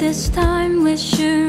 This time we should